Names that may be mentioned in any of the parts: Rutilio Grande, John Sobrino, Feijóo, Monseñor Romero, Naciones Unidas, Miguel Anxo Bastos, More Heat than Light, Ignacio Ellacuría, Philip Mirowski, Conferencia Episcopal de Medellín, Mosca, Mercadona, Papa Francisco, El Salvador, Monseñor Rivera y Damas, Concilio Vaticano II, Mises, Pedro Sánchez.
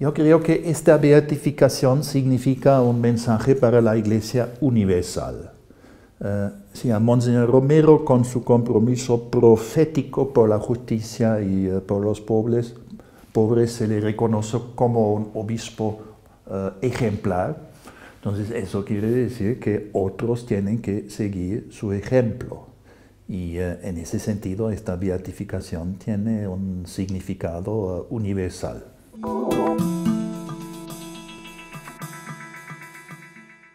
Yo creo que esta beatificación significa un mensaje para la Iglesia universal. Sí, a Monseñor Romero, con su compromiso profético por la justicia y por los pobres, se le reconoce como un obispo ejemplar. Entonces eso quiere decir que otros tienen que seguir su ejemplo. Y en ese sentido esta beatificación tiene un significado universal.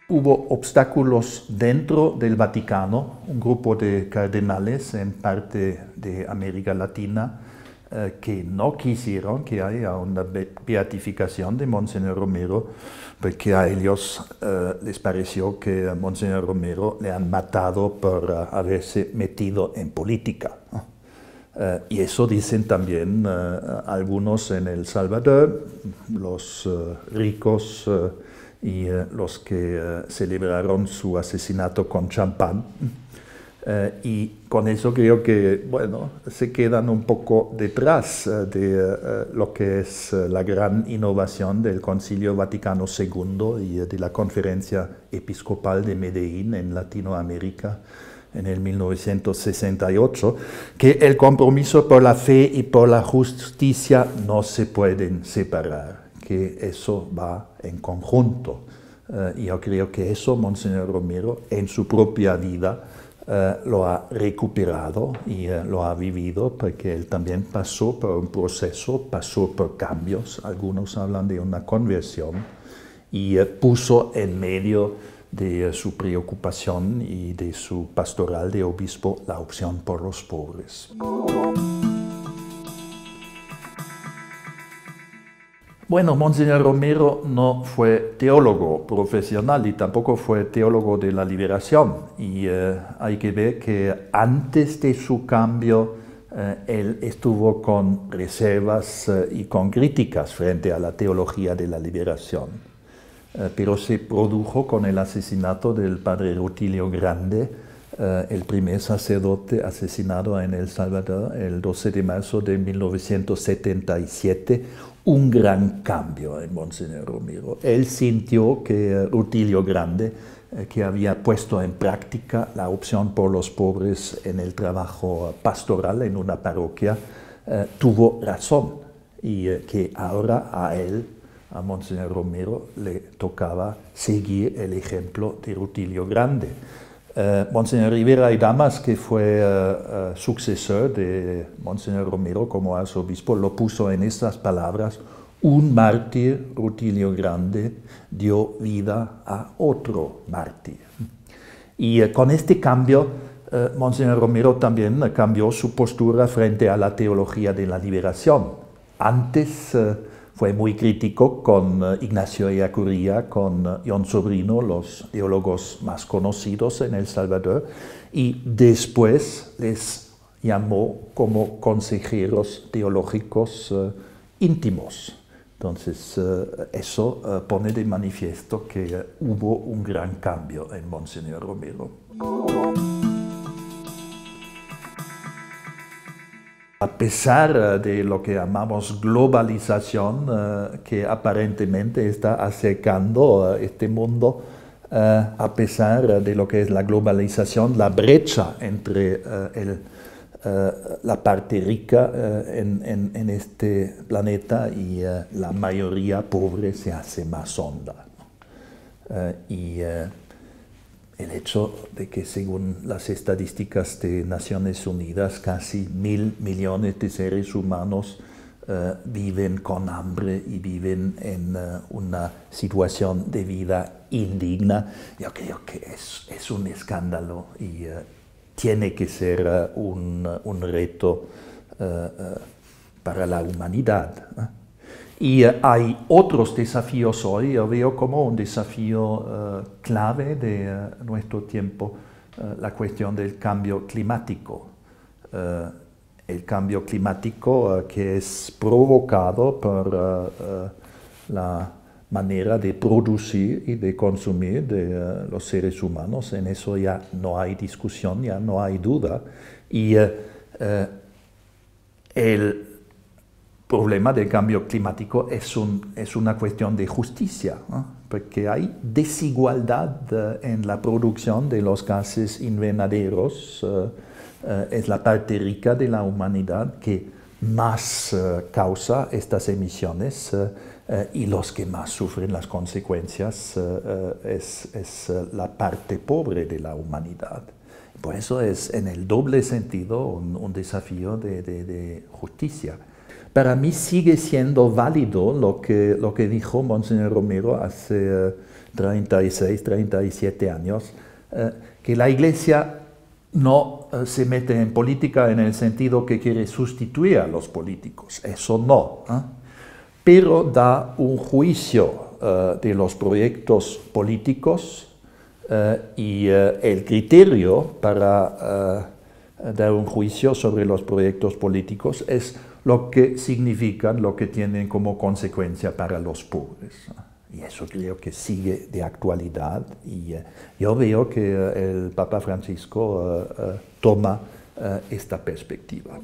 Hubo obstáculos dentro del Vaticano, un grupo de cardenales en parte de América Latina que no quisieron que haya una beatificación de Monseñor Romero, porque a ellos les pareció que a Monseñor Romero le han matado por haberse metido en política. Y eso dicen también algunos en El Salvador, los ricos y los que celebraron su asesinato con champán. Y con eso creo que, bueno, se quedan un poco detrás de lo que es la gran innovación del Concilio Vaticano II y de la Conferencia Episcopal de Medellín en Latinoamérica en el 1968, que el compromiso por la fe y por la justicia no se pueden separar, que eso va en conjunto. Yo creo que eso Monseñor Romero en su propia vida lo ha recuperado y lo ha vivido, porque él también pasó por un proceso, pasó por cambios, algunos hablan de una conversión, y puso en medio de su preocupación y de su pastoral de obispo la opción por los pobres. Bueno, Monseñor Romero no fue teólogo profesional y tampoco fue teólogo de la liberación. Y hay que ver que antes de su cambio él estuvo con reservas y con críticas frente a la teología de la liberación. Pero se produjo con el asesinato del padre Rutilio Grande, el primer sacerdote asesinado en El Salvador el 12 de marzo de 1977, un gran cambio en Monseñor Romero. Él sintió que Rutilio Grande, que había puesto en práctica la opción por los pobres en el trabajo pastoral en una parroquia, tuvo razón, y que ahora a él, a Monseñor Romero, le tocaba seguir el ejemplo de Rutilio Grande. Monseñor Rivera y Damas, que fue sucesor de Monseñor Romero como arzobispo, lo puso en estas palabras: un mártir, Rutilio Grande, dio vida a otro mártir. Y con este cambio, Monseñor Romero también cambió su postura frente a la teología de la liberación. Antes fue muy crítico con Ignacio Ellacuría, con John Sobrino, los teólogos más conocidos en El Salvador, y después les llamó como consejeros teológicos íntimos. Entonces eso pone de manifiesto que hubo un gran cambio en Monseñor Romero. A pesar de lo que llamamos globalización, que aparentemente está acercando este mundo, a pesar de lo que es la globalización, la brecha entre la parte rica en este planeta y la mayoría pobre se hace más honda. El hecho de que, según las estadísticas de Naciones Unidas, casi 1.000 millones de seres humanos viven con hambre y viven en una situación de vida indigna, yo creo que es un escándalo y tiene que ser un reto para la humanidad, ¿eh? Y hay otros desafíos hoy, yo veo como un desafío clave de nuestro tiempo, la cuestión del cambio climático. El cambio climático que es provocado por la manera de producir y de consumir de los seres humanos, en eso ya no hay discusión, ya no hay duda. Y el problema del cambio climático es una cuestión de justicia, ¿no? Porque hay desigualdad en la producción de los gases invernaderos. Es la parte rica de la humanidad que más causa estas emisiones y los que más sufren las consecuencias es la parte pobre de la humanidad. Por eso es en el doble sentido un desafío de justicia. Para mí sigue siendo válido lo que dijo Monseñor Romero hace 36, 37 años, que la Iglesia no se mete en política en el sentido que quiere sustituir a los políticos, eso no, pero da un juicio de los proyectos políticos y el criterio para dar un juicio sobre los proyectos políticos es lo que significan, lo que tienen como consecuencia para los pobres. Y eso creo que sigue de actualidad y yo veo que el Papa Francisco toma esta perspectiva.